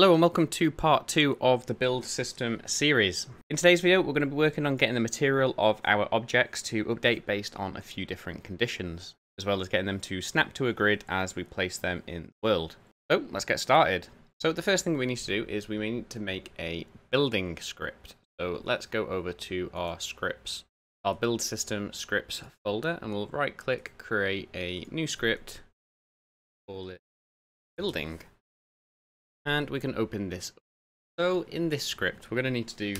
Hello and welcome to part 2 of the build system series. In today's video we're going to be working on getting the material of our objects to update based on a few different conditions, as well as getting them to snap to a grid as we place them in the world. So let's get started. So the first thing we need to do is we need to make a building script. So let's go over to our scripts, our build system scripts folder, and we'll right click, create a new script, call it building. And we can open this up. So in this script, we're going to need to do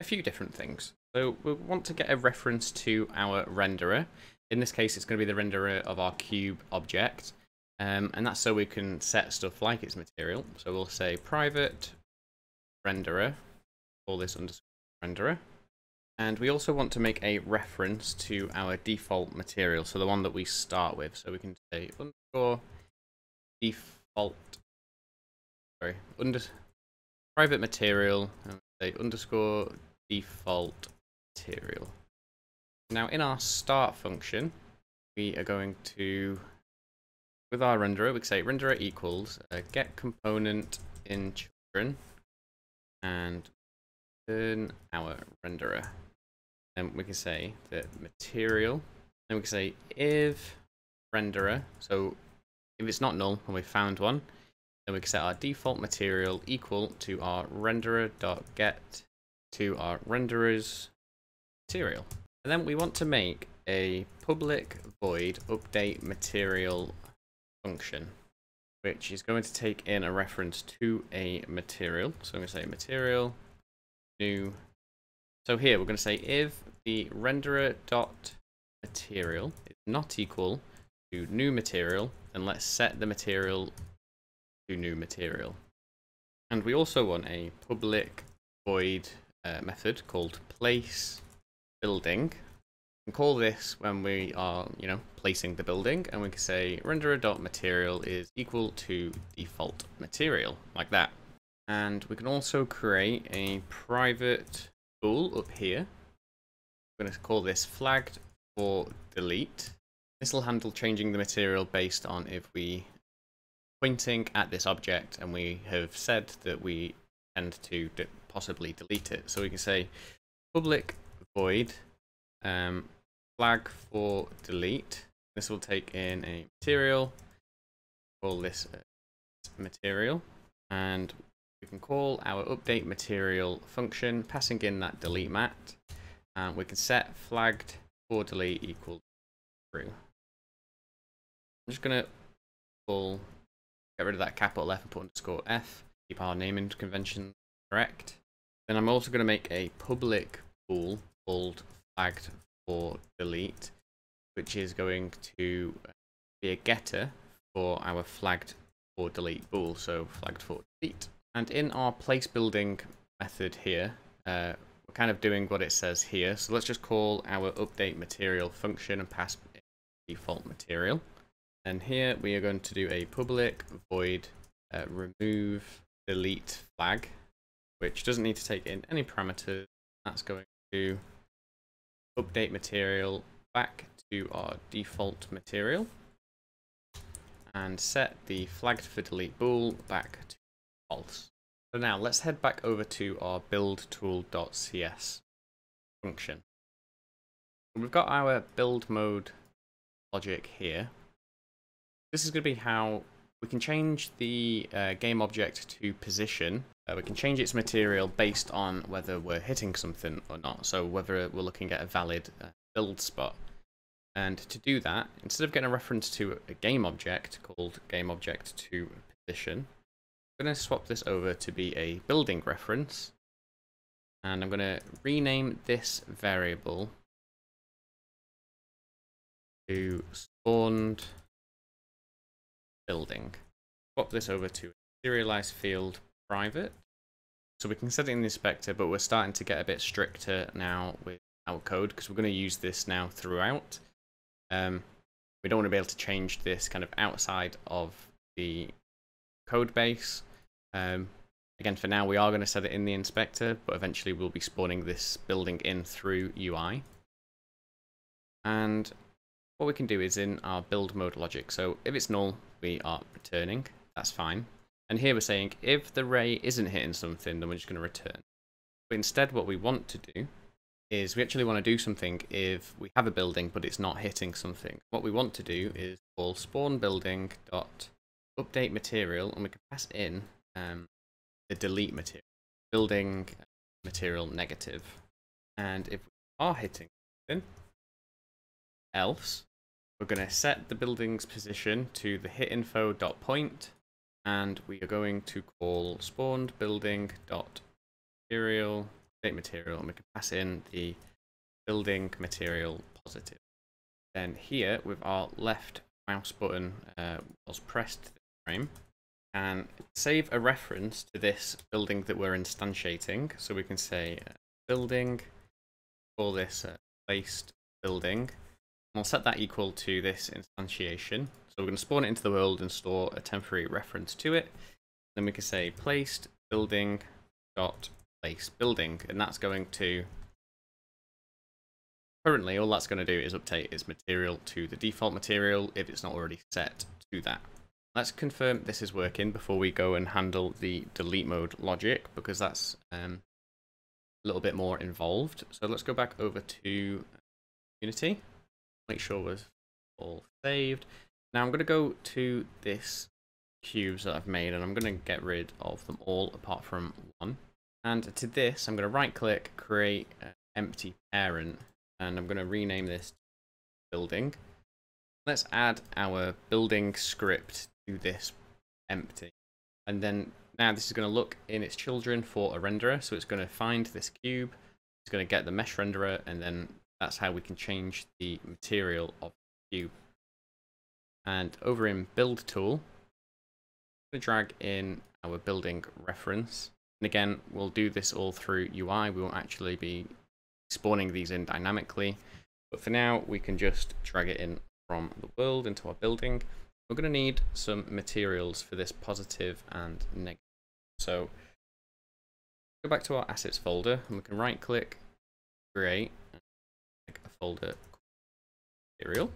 a few different things. So we want to get a reference to our renderer. In this case, it's going to be the renderer of our cube object. And that's so we can set stuff like its material. So we'll say private renderer, call this underscore renderer. And we also want to make a reference to our default material. So the one that we start with. So we can say underscore default. Private material, and say underscore default material. Now in our start function, we are going to, with our renderer, we can say renderer equals get component in children and turn our renderer. And we can say the material, then we can say if renderer, so if it's not null and we found one, then we can set our default material equal to our renderer.get to our renderer's material. And then we want to make a public void update material function, which is going to take in a reference to a material. So I'm going to say material new. So here we're going to say if the renderer.material is not equal to new material, then let's set the material new material. And we also want a public void method called place building, and call this when we are, you know, placing the building, and we can say renderer.material is equal to default material, like that. And we can also create a private tool up here. We're going to call this flagged for delete. This will handle changing the material based on if we pointing at this object and we have said that we tend to possibly delete it. So we can say public void flag for delete. This will take in a material, call this material, and we can call our update material function passing in that delete mat, and we can set flagged for delete equal true. I'm just going to call, get rid of that capital F and put underscore F. Keep our naming convention correct. Then I'm also going to make a public pool called flagged for delete, which is going to be a getter for our flagged for delete pool. So flagged for delete. And in our place building method here, we're kind of doing what it says here. So let's just call our update material function and pass default material. And here we are going to do a public void remove delete flag, which doesn't need to take in any parameters. That's going to update material back to our default material and set the flagged for delete bool back to false. So now let's head back over to our buildtool.cs function. We've got our build mode logic here. This is going to be how we can change the game object to position. We can change its material based on whether we're hitting something or not. So whether we're looking at a valid build spot. And to do that, instead of getting a reference to a game object called game object to position, I'm going to swap this over to be a building reference. And I'm going to rename this variable to spawned building. Swap this over to serialized field private. So we can set it in the inspector, but we're starting to get a bit stricter now with our code because we're going to use this now throughout. We don't want to be able to change this kind of outside of the code base. Again, for now, we are going to set it in the inspector, but eventually we'll be spawning this building in through UI. And what we can do is in our build mode logic. So if it's null, we are returning, that's fine. And here we're saying if the ray isn't hitting something, then we're just going to return. But instead, what we want to do is we actually want to do something if we have a building, but it's not hitting something. What we want to do is call spawn building dot update material, and we can pass in the delete material, building material negative. And if we are hitting something else, we're going to set the building's position to the hit info dot point. And we are going to call spawned building dot material update material, and we can pass in the building material positive. Then here with our left mouse button was pressed to the frame, and save a reference to this building that we're instantiating. So we can say building, call this placed building, and we'll set that equal to this instantiation. So we're going to spawn it into the world and store a temporary reference to it. Then we can say placed building dot place building, and that's going to currently all that's going to do is update its material to the default material if it's not already set to that. Let's confirm this is working before we go and handle the delete mode logic, because that's a little bit more involved. So let's go back over to Unity, make sure we're all saved. Now I'm going to go to this cubes that I've made, and I'm going to get rid of them all apart from one. And to this, I'm going to right click, create empty parent, and I'm going to rename this building. Let's add our building script to this empty. And then now this is going to look in its children for a renderer. So it's going to find this cube, it's going to get the mesh renderer, and then that's how we can change the material of the cube. And over in build tool, I'm going to drag in our building reference. And again, we'll do this all through UI. We won't actually be spawning these in dynamically. But for now, we can just drag it in from the world into our building. We're going to need some materials for this positive and negative. So go back to our assets folder, and we can right click, create, and make a folder called material.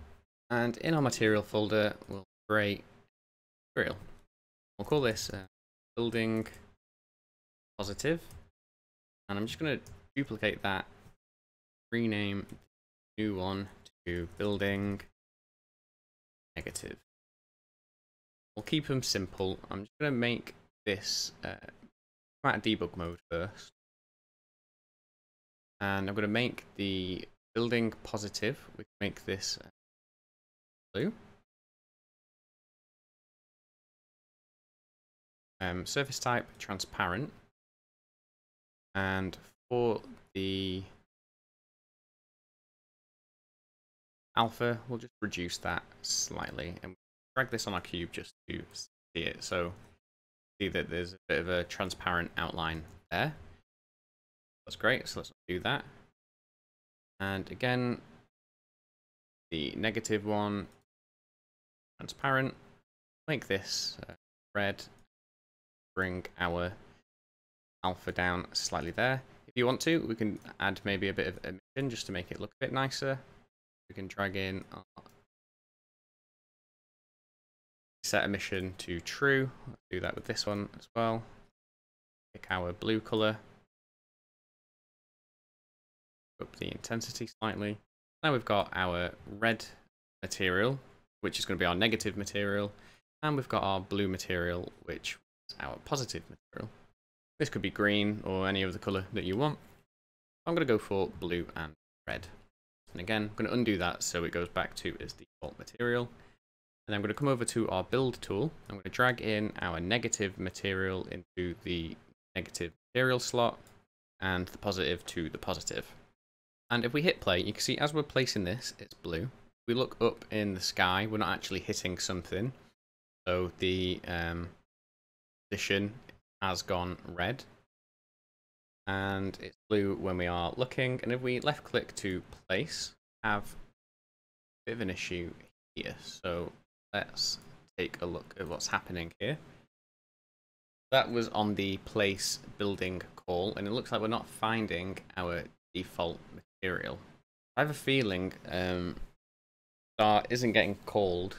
And in our material folder, we'll create material. We'll call this building positive. And I'm just going to duplicate that, rename the new one to building negative. We'll keep them simple. I'm just going to make this come out of debug mode first. And I'm going to make the building positive. We can make this blue. Surface type transparent, and for the alpha we'll just reduce that slightly, and we'll drag this on our cube just to see it, so see that there's a bit of a transparent outline there. That's great, so let's do that. And again, the negative one transparent, make this red, bring our alpha down slightly there. If you want to, we can add maybe a bit of emission just to make it look a bit nicer. We can drag in our set emission to true. Let's do that with this one as well. Pick our blue color, up the intensity slightly. Now we've got our red material, which is going to be our negative material, and we've got our blue material, which is our positive material. This could be green or any other color that you want. I'm going to go for blue and red. And again, I'm going to undo that so it goes back to its default material. And I'm going to come over to our build tool. I'm going to drag in our negative material into the negative material slot and the positive to the positive. And if we hit play, you can see as we're placing this, it's blue. If we look up in the sky, we're not actually hitting something. So the position has gone red, and it's blue when we are looking. And if we left click to place, we have a bit of an issue here. So let's take a look at what's happening here. That was on the place building call, and it looks like we're not finding our default material. I have a feeling star isn't getting called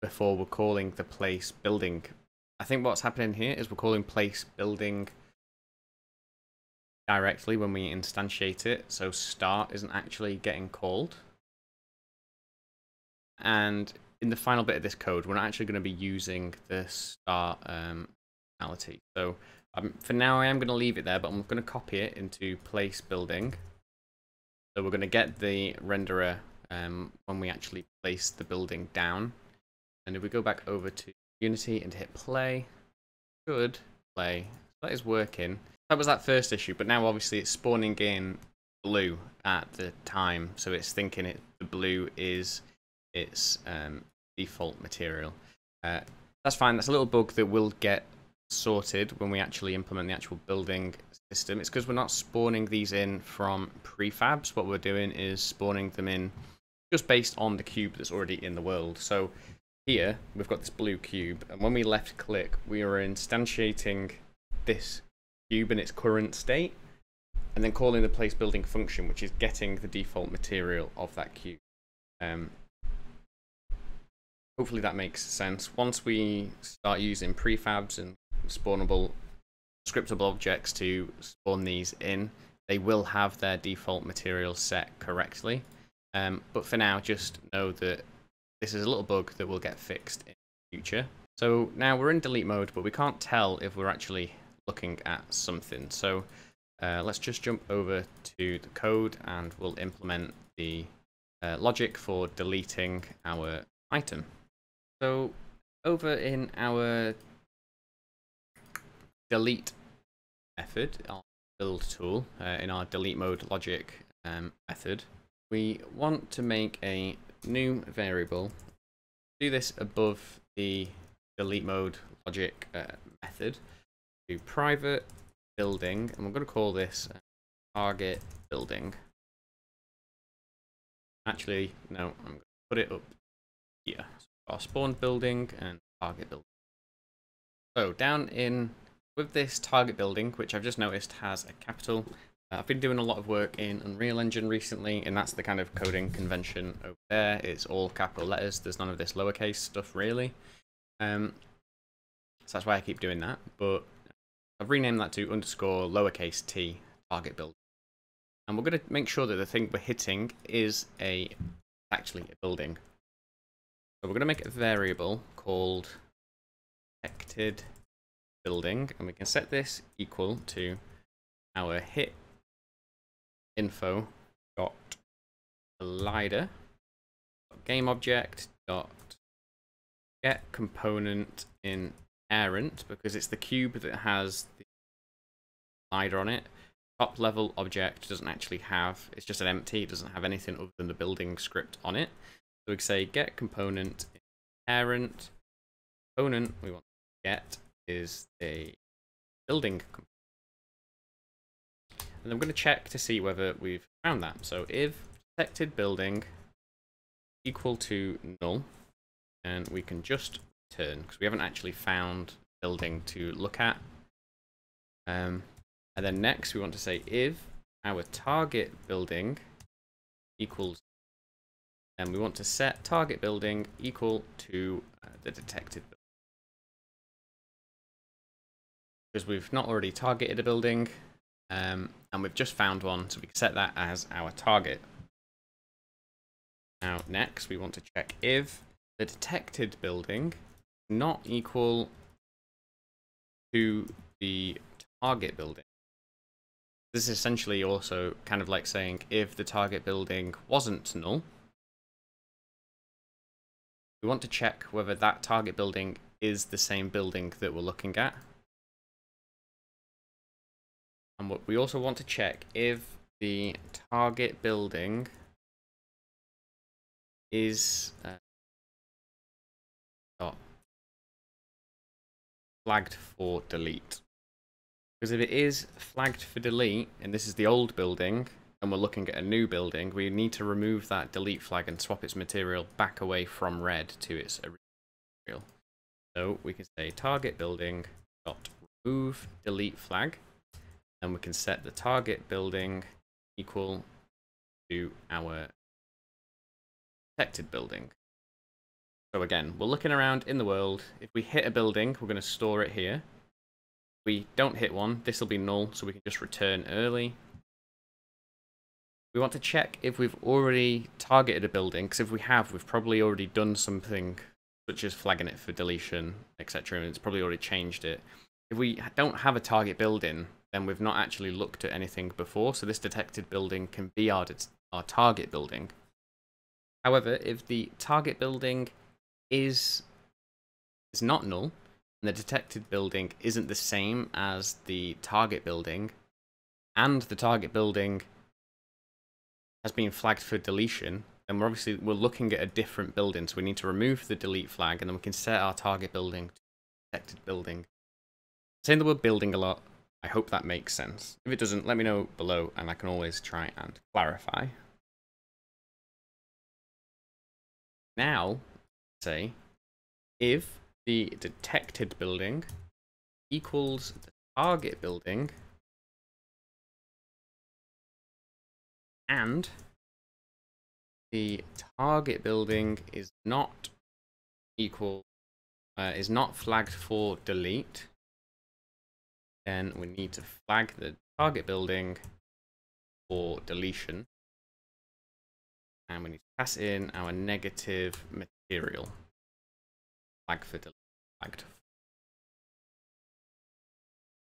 before we're calling the place building. I think what's happening here is we're calling place building directly when we instantiate it, so start isn't actually getting called. And in the final bit of this code, we're not actually going to be using the start functionality. So for now, I am going to leave it there, but I'm going to copy it into place building. So we're going to get the renderer when we actually place the building down. And if we go back over to Unity and hit play, good play. That is working. That was that first issue, but now obviously it's spawning in blue at the time, so it's thinking the blue is its default material. That's fine. That's a little bug that will get sorted when we actually implement the actual building system. It's because we're not spawning these in from prefabs. What we're doing is spawning them in just based on the cube that's already in the world. So here we've got this blue cube, and when we left click, we are instantiating this cube in its current state and then calling the place building function, which is getting the default material of that cube. Hopefully that makes sense. Once we start using prefabs and spawnable scriptable objects to spawn these in, they will have their default material set correctly. But for now, just know that this is a little bug that will get fixed in the future. So now we're in delete mode, but we can't tell if we're actually looking at something. So let's just jump over to the code and we'll implement the logic for deleting our item. So over in our delete method, our build tool, in our delete mode logic method, we want to make a new variable. Do this above the delete mode logic method. Do private building, and we're going to call this target building. Actually, no, I'm going to put it up here. So our spawned building and target building. So down in with this target building, which I've just noticed has a capital. I've been doing a lot of work in Unreal Engine recently, and that's the kind of coding convention over there. It's all capital letters. There's none of this lowercase stuff really. So that's why I keep doing that. But I've renamed that to _t target building. And we're going to make sure that the thing we're hitting is actually a building. So we're going to make a variable called detected building, and we can set this equal to our hit info dot collider game object dot get component in parent, because it's the cube that has the collider on it. Top level object doesn't actually have, it's just an empty, it doesn't have anything other than the building script on it. So we can say get component parent component we want to get is a building component. And I'm going to check to see whether we've found that. So if detected building equal to null, and we can just return because we haven't actually found building to look at. And then next we want to say if our target building equals, and we want to set target building equal to the detected building. Because we've not already targeted a building, and we've just found one, so we can set that as our target. Now next we want to check if the detected building not equal to the target building. This is essentially also kind of like saying if the target building wasn't null, we want to check whether that target building is the same building that we're looking at. And what we also want to check if the target building is flagged for delete. Because if it is flagged for delete, and this is the old building, and we're looking at a new building, we need to remove that delete flag and swap its material back away from red to its original material. So we can say target building dot remove delete flag, and we can set the target building equal to our detected building. So again, we're looking around in the world. If we hit a building, we're going to store it here. If we don't hit one, this will be null, so we can just return early. We want to check if we've already targeted a building, because if we have, we've probably already done something, such as flagging it for deletion, etc., and it's probably already changed it. If we don't have a target building, then we've not actually looked at anything before, so this detected building can be our target building. However, if the target building is not null, and the detected building isn't the same as the target building, and the target building has been flagged for deletion, then we're looking at a different building, so we need to remove the delete flag, and then we can set our target building to detected building. I'm saying the word building a lot. I hope that makes sense. If it doesn't, let me know below, and I can always try and clarify. Now, say, if the detected building equals the target building, and the target building is not flagged for delete, then we need to flag the target building for deletion, and we need to pass in our negative material. Flag for delete, flagged.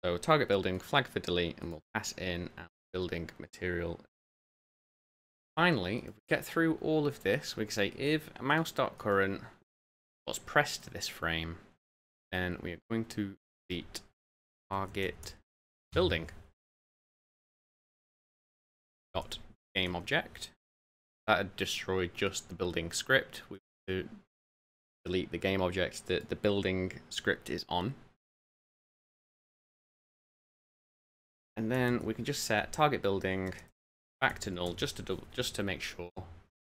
So target building, flag for delete, and we'll pass in our building material. Finally, if we get through all of this, we can say if mouse.current was pressed to this frame, then we are going to delete target building. Dot game object. That had destroyed just the building script. We need to delete the game object that the building script is on. And then we can just set target building back to null, just to make sure,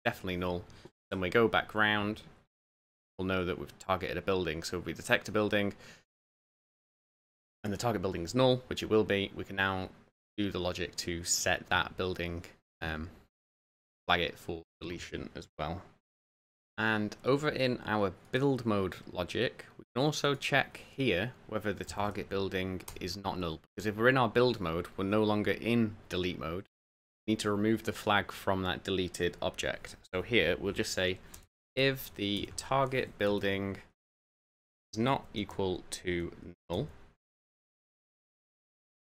definitely null. Then we go back round, we'll know that we've targeted a building. So if we detect a building and the target building is null, which it will be, we can now do the logic to set that building, flag it for deletion as well. And over in our build mode logic, we can also check here whether the target building is not null, because if we're in our build mode, we're no longer in delete mode. We need to remove the flag from that deleted object. So here we'll just say if the target building is not equal to null,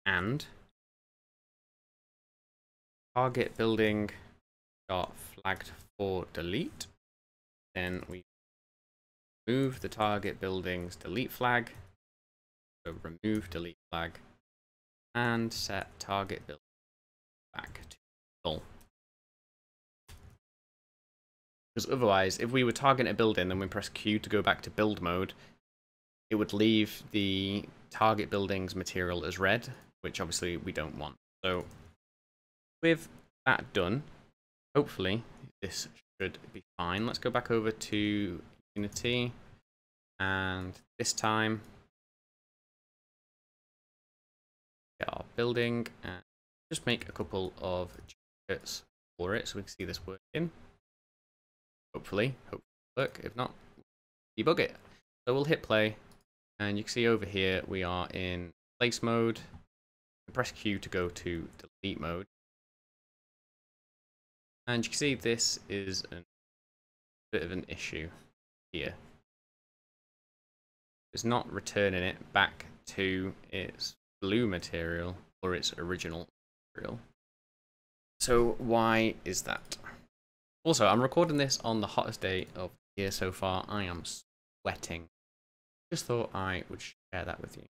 and target building got flagged for delete, then we remove the target building's delete flag, so remove delete flag, and set target building back to null. Because otherwise, if we were targeting a building and we press Q to go back to build mode, it would leave the target building's material as red, which obviously we don't want. So with that done, hopefully this should be fine. Let's go back over to Unity, and this time get our building and just make a couple of shortcuts for it so we can see this working. Hopefully it'll work. If not, debug it. So we'll hit play, and you can see over here we are in place mode. Press Q to go to delete mode. And you can see this is a bit of an issue here. It's not returning it back to its blue material or its original material. So why is that? Also, I'm recording this on the hottest day of the year so far. I am sweating. Just thought I would share that with you.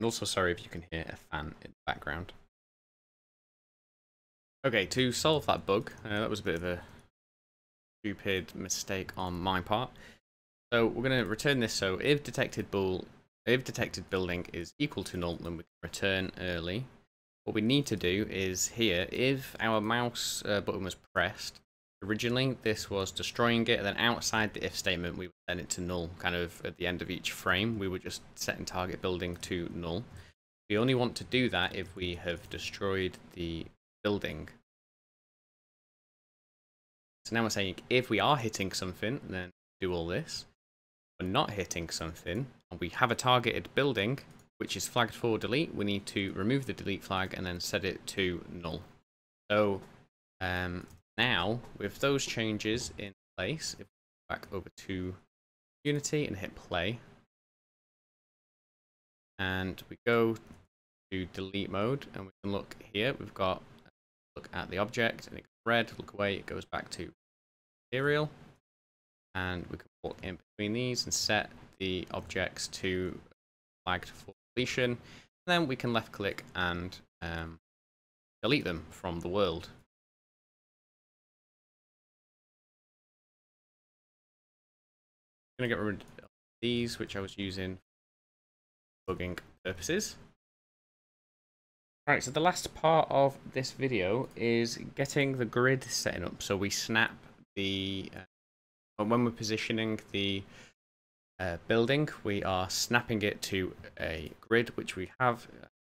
And also sorry if you can hear a fan in the background. Okay, to solve that bug, that was a bit of a stupid mistake on my part. So we're going to return this. So if detected building is equal to null, then we can return early. What we need to do is here, if our mouse button was pressed, originally this was destroying it, and then outside the if statement we would send it to null. Kind of at the end of each frame, we were just setting target building to null. We only want to do that if we have destroyed the building. So now we're saying if we are hitting something, then do all this. If we're not hitting something, and we have a targeted building, which is flagged for delete, we need to remove the delete flag and then set it to null. So now, with those changes in place, if we go back over to Unity and hit play, and we go to delete mode, and we can look here, we've got look at the object, and it goes red, look away, it goes back to material, and we can walk in between these and set the objects to flagged for deletion, and then we can left click and delete them from the world. I'm going to get rid of these, which I was using for debugging purposes. Alright, so the last part of this video is getting the grid setting up. So we snap the, when we're positioning the building, we are snapping it to a grid, which we have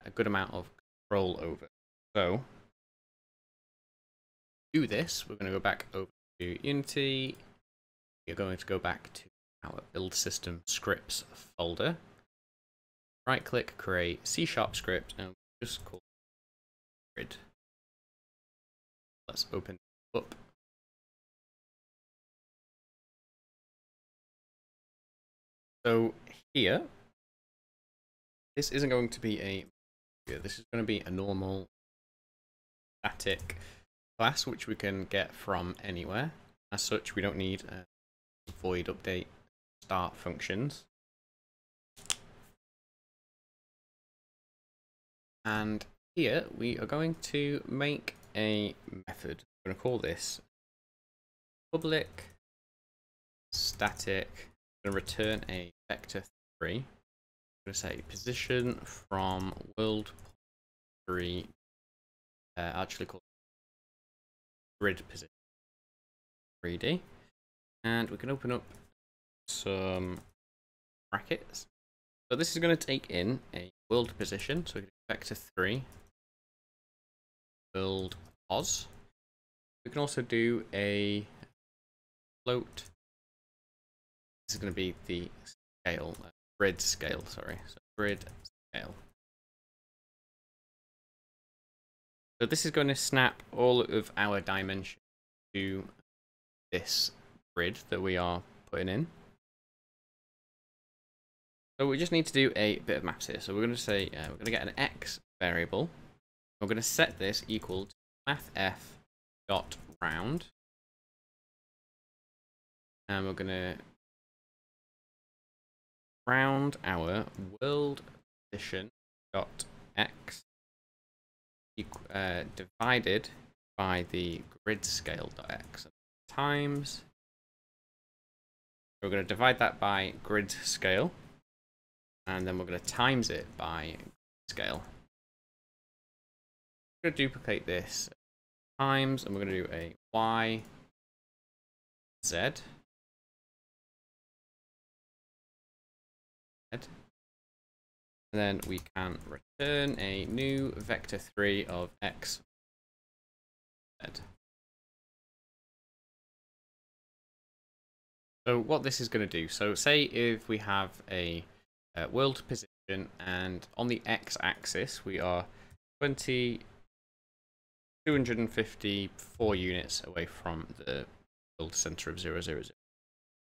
a good amount of control over. So, to do this, we're going to go back over to Unity. We're going to go back to our build system scripts folder. Right click, create C# script, and we'll just call it grid. Let's open it up. So here, this isn't going to be a, this is going to be a normal static class, which we can get from anywhere. As such, we don't need void update start functions. And here we are going to make a method. We're going to call this public static. I'm going to return a vector 3. I'm going to say position from world 3, actually called grid position 3D, and we can open up some brackets. So this is going to take in a world position, so we can do vector 3 world pos. We can also do a float. This is going to be the scale, grid scale, sorry. So grid scale. So this is going to snap all of our dimensions to this grid that we are putting in. So we just need to do a bit of maths here. So we're going to say, we're going to get an x variable. We're going to set this equal to mathf.round. And we're going to round our world position dot x divided by the grid scale dot x times. We're going to divide that by grid scale, and then we're going to times it by scale. We're going to duplicate this times, and we're going to do a y z. And then we can return a new vector 3 of x. So what this is going to do, so say if we have a world position, and on the x-axis we are 254 units away from the world center of 0, 0, 0.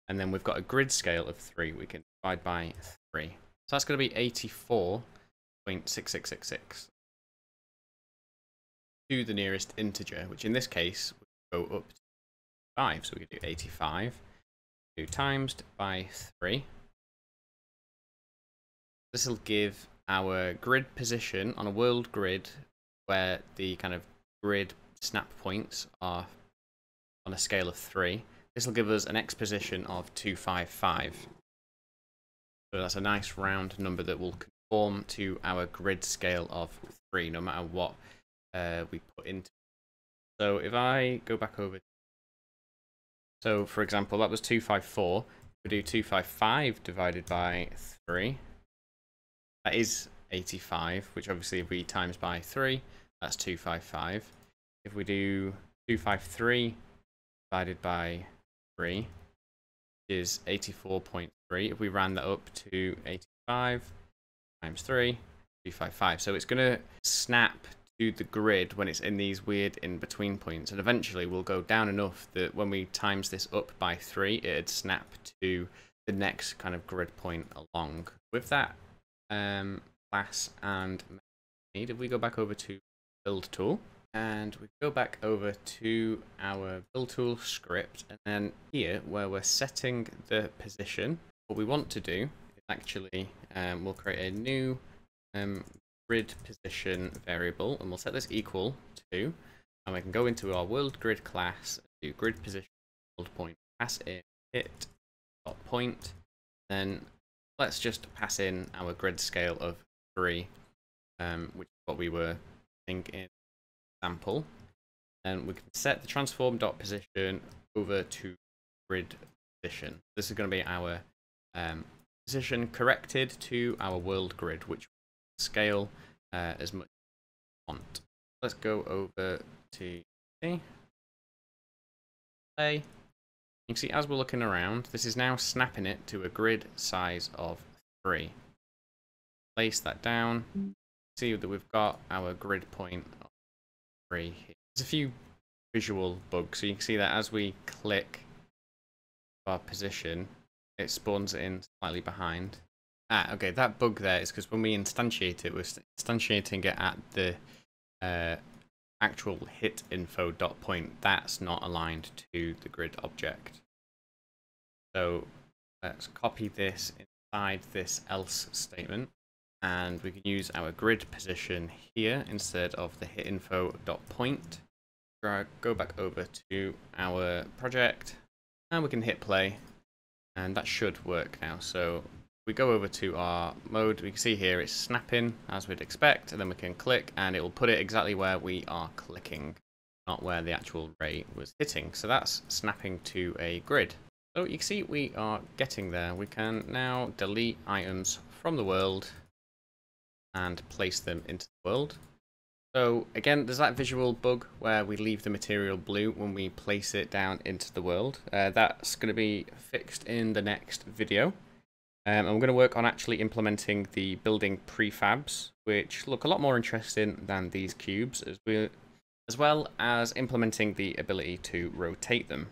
And then we've got a grid scale of 3, we can divide by 3. So that's going to be 84.6666 to the nearest integer, which in this case would go up to 5. So we could do 85, do times by 3. This will give our grid position on a world grid where the kind of grid snap points are on a scale of 3. This will give us an x position of 255. So that's a nice round number that will conform to our grid scale of 3, no matter what we put into it. So if I go back over, so for example, that was 254. We do 255 divided by 3. That is 85, which obviously if we times by 3, that's 255. If we do 253 divided by 3 is 84.3. If we ran that up to 85 times 3, 355. So it's going to snap to the grid when it's in these weird in-between points, and eventually we'll go down enough that when we times this up by 3, it'd snap to the next kind of grid point along. With that class and method, if we go back over to build tool, and we go back over to our build tool script, and then here where we're setting the position, what we want to do is actually we'll create a new grid position variable, and we'll set this equal to, and we can go into our world grid class, do grid position world point, pass in hit dot point, then let's just pass in our grid scale of 3, which is what we were thinking sample, and we can set the transform.position over to grid position. This is going to be our position corrected to our world grid, which will scale as much as we want. Let's go over to play. You can see as we're looking around, this is now snapping it to a grid size of 3. Place that down. See that we've got our grid point. There's a few visual bugs, so you can see that as we click our position, it spawns in slightly behind. Okay, that bug there is because when we instantiate it, we're instantiating it at the actual hit info dot point. That's not aligned to the grid object. So let's copy this inside this else statement. And we can use our grid position here instead of the hit info dot point. Go back over to our project, and we can hit play, and that should work now. So we go over to our mode. We can see here it's snapping as we'd expect, and then we can click, and it will put it exactly where we are clicking, not where the actual ray was hitting. So that's snapping to a grid. So you can see we are getting there. We can now delete items from the world and place them into the world. So again, there's that visual bug where we leave the material blue when we place it down into the world. That's going to be fixed in the next video. I'm going to work on actually implementing the building prefabs, which look a lot more interesting than these cubes, as well as implementing the ability to rotate them.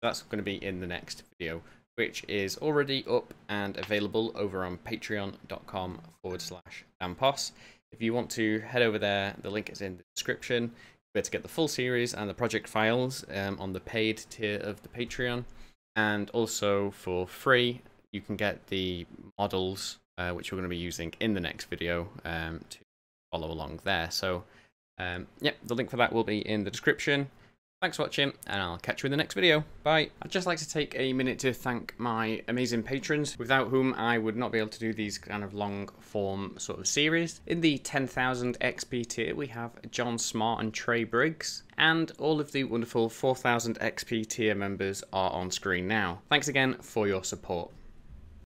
That's going to be in the next video, which is already up and available over on patreon.com/danposs. If you want to head over there, the link is in the description. You'll be able to get the full series and the project files on the paid tier of the Patreon. And also for free, you can get the models, which we're going to be using in the next video to follow along there. So yeah, the link for that will be in the description. Thanks for watching, and I'll catch you in the next video. Bye. I'd just like to take a minute to thank my amazing patrons, without whom I would not be able to do these kind of long form sort of series. In the 10,000 XP tier, we have John Smart and Trey Briggs, and all of the wonderful 4,000 XP tier members are on screen now. Thanks again for your support.